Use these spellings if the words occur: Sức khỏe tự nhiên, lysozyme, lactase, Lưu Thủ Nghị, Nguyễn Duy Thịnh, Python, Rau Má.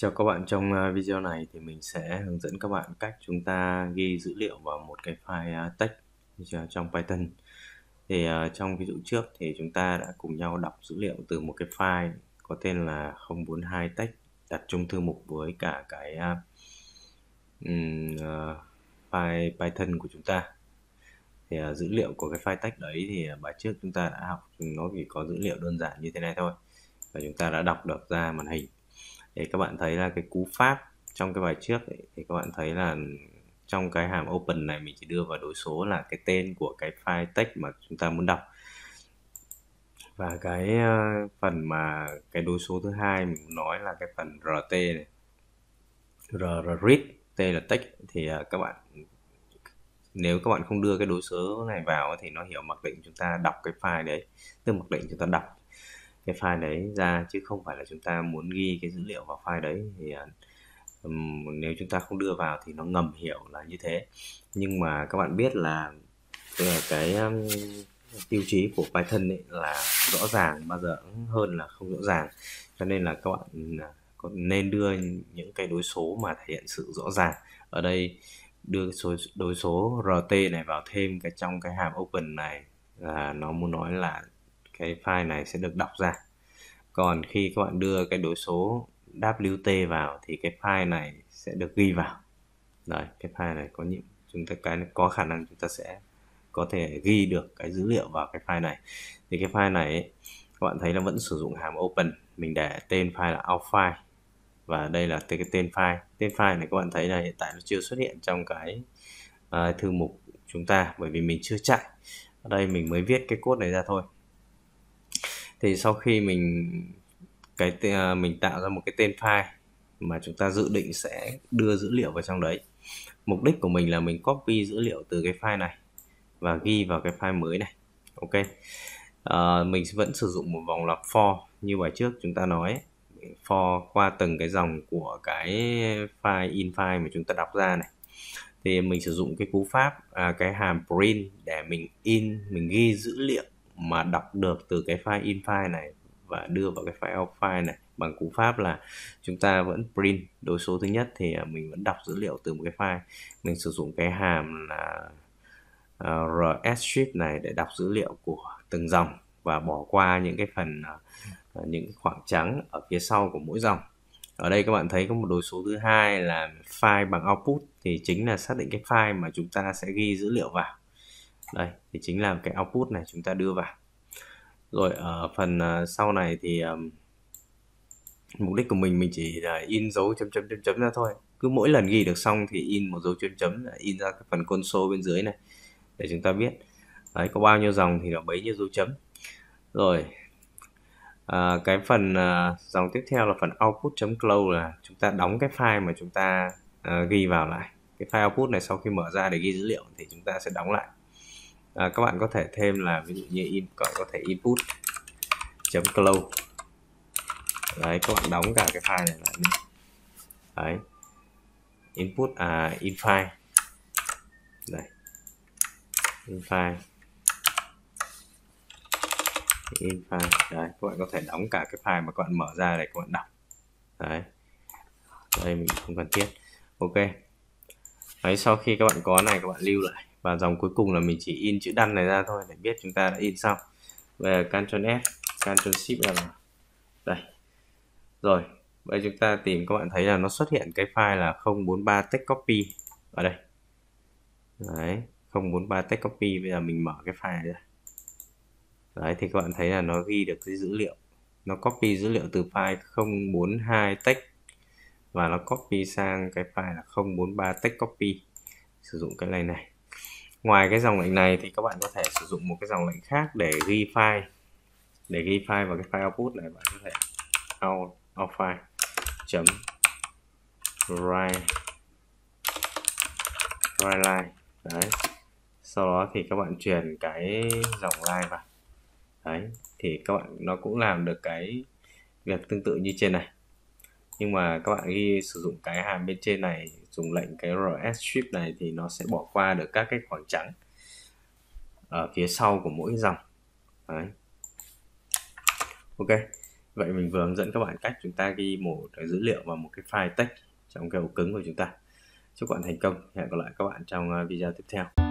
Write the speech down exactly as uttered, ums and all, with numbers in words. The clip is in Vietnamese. Chào các bạn, trong video này thì mình sẽ hướng dẫn các bạn cách chúng ta ghi dữ liệu vào một cái file text trong Python. Thì trong ví dụ trước thì chúng ta đã cùng nhau đọc dữ liệu từ một cái file có tên là không bốn hai text đặt chung thư mục với cả cái file Python của chúng ta. Thì dữ liệu của cái file text đấy thì bài trước chúng ta đã học, nó chỉ có dữ liệu đơn giản như thế này thôi và chúng ta đã đọc được ra màn hình. Để các bạn thấy là cái cú pháp trong cái bài trước ấy, thì các bạn thấy là trong cái hàm open này mình chỉ đưa vào đối số là cái tên của cái file text mà chúng ta muốn đọc, và cái phần mà cái đối số thứ hai mình muốn nói là cái phần rt này, r là read, t là text. Thì các bạn nếu các bạn không đưa cái đối số này vào thì nó hiểu mặc định chúng ta đọc cái file đấy, tức mặc định chúng ta đọc cái file đấy ra chứ không phải là chúng ta muốn ghi cái dữ liệu vào file đấy. Thì um, nếu chúng ta không đưa vào thì nó ngầm hiểu là như thế, nhưng mà các bạn biết là, là cái um, tiêu chí của Python ấy là rõ ràng bao giờ hơn là không rõ ràng, cho nên là các bạn có nên đưa những cái đối số mà thể hiện sự rõ ràng. Ở đây đưa số đối số rờ tê này vào thêm cái trong cái hàm open này là nó muốn nói là cái file này sẽ được đọc ra. Còn khi các bạn đưa cái đối số wt vào thì cái file này sẽ được ghi vào. Đấy, cái file này có nhiệm chúng ta cái có khả năng chúng ta sẽ có thể ghi được cái dữ liệu vào cái file này. Thì cái file này ấy, các bạn thấy nó vẫn sử dụng hàm open, mình để tên file là outfile và đây là cái tên file. Tên file này các bạn thấy là hiện tại nó chưa xuất hiện trong cái uh, thư mục chúng ta bởi vì mình chưa chạy. Ở đây mình mới viết cái code này ra thôi. Thì sau khi mình cái mình tạo ra một cái tên file mà chúng ta dự định sẽ đưa dữ liệu vào trong đấy, mục đích của mình là mình copy dữ liệu từ cái file này và ghi vào cái file mới này. Ok, à, mình vẫn sử dụng một vòng lặp for như bài trước chúng ta nói, for qua từng cái dòng của cái file in file mà chúng ta đọc ra này. Thì mình sử dụng cái cú pháp à, cái hàm print để mình in, mình ghi dữ liệu mà đọc được từ cái file in file này và đưa vào cái file out file này bằng cú pháp là chúng ta vẫn print đối số thứ nhất thì mình vẫn đọc dữ liệu từ một cái file. Mình sử dụng cái hàm là uh, redshift này để đọc dữ liệu của từng dòng và bỏ qua những cái phần uh, những khoảng trắng ở phía sau của mỗi dòng. Ở đây các bạn thấy có một đối số thứ hai là file bằng output, thì chính là xác định cái file mà chúng ta sẽ ghi dữ liệu vào. Đây thì chính là cái output này chúng ta đưa vào. Rồi ở phần sau này thì um, mục đích của mình mình chỉ là in dấu chấm chấm chấm chấm ra thôi. Cứ mỗi lần ghi được xong thì in một dấu chấm chấm in ra cái phần console bên dưới này để chúng ta biết đấy, có bao nhiêu dòng thì nó bấy nhiêu dấu chấm. Rồi à, cái phần à, dòng tiếp theo là phần output.close là chúng ta đóng cái file mà chúng ta à, ghi vào lại. Cái file output này sau khi mở ra để ghi dữ liệu thì chúng ta sẽ đóng lại. À, các bạn có thể thêm là ví dụ như in, còn có thể input chấm close. Đấy, các bạn đóng cả cái file này lại đi. Đấy, input à in file. Đây, in file, in file. Đấy, các bạn có thể đóng cả cái file mà các bạn mở ra để các bạn đọc. Đấy, đây mình không cần thiết. Ok. Đấy, sau khi các bạn có này các bạn lưu lại. Và dòng cuối cùng là mình chỉ in chữ đăn này ra thôi để biết chúng ta đã in xong. Về Ctrl F, Ctrl Shift là đây. Rồi, bây giờ chúng ta tìm, các bạn thấy là nó xuất hiện cái file là không bốn ba text copy ở đây. Đấy, không bốn ba text copy, bây giờ mình mở cái file này ra. Đấy thì các bạn thấy là nó ghi được cái dữ liệu. Nó copy dữ liệu từ file không bốn hai text và nó copy sang cái file là không bốn ba text copy. Sử dụng cái này này. Ngoài cái dòng lệnh này thì các bạn có thể sử dụng một cái dòng lệnh khác để ghi file, để ghi file vào cái file output này. Bạn có thể out, out file chấm write write line. Đấy, sau đó thì các bạn truyền cái dòng line vào. Đấy thì các bạn nó cũng làm được cái việc tương tự như trên này, nhưng mà các bạn ghi sử dụng cái hàm bên trên này, dùng lệnh cái redshift này thì nó sẽ bỏ qua được các cái khoảng trắng ở phía sau của mỗi dòng. Đấy. Ok, Vậy mình vừa hướng dẫn các bạn cách chúng ta ghi một dữ liệu vào một cái file text trong cái ổ cứng của chúng ta. Chúc các bạn thành công. Hẹn gặp lại các bạn trong video tiếp theo.